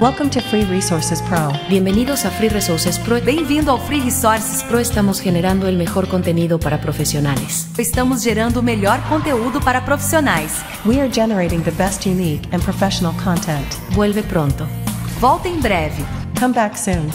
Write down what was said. Welcome to Free Resources Pro. Bienvenidos a Free Resources Pro. Bem-vindo ao Free Resources Pro. Estamos generando el mejor contenido para profesionales. Estamos gerando o melhor conteúdo para profissionais. We are generating the best unique and professional content. Vuelve pronto. Volta em breve. Come back soon.